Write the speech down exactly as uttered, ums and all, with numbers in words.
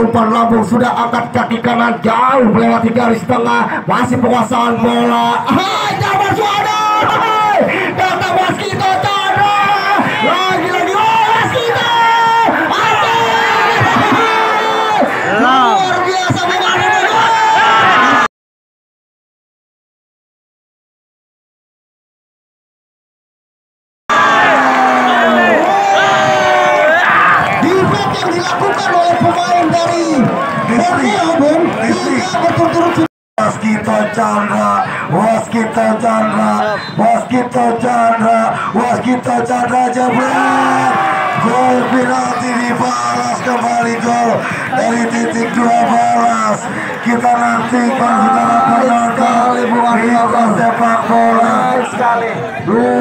umpan lambung sudah angkat kaki kanan jauh melewati garis tengah, masih penguasaan bola. Hai, jabar suara, kata Waskito Chandra, lagi-lagi Waskito, luar biasa pemain. Dilakukan oleh pemain dari berturut-turut. Waskito Chandra, Waskito Chandra, Waskito Chandra, Waskito Chandra jebret. Gol penalti dibalas kembali, gol dari titik dua balas. Kita nantikan, kita nantikan kali bukan sepak bola sekali.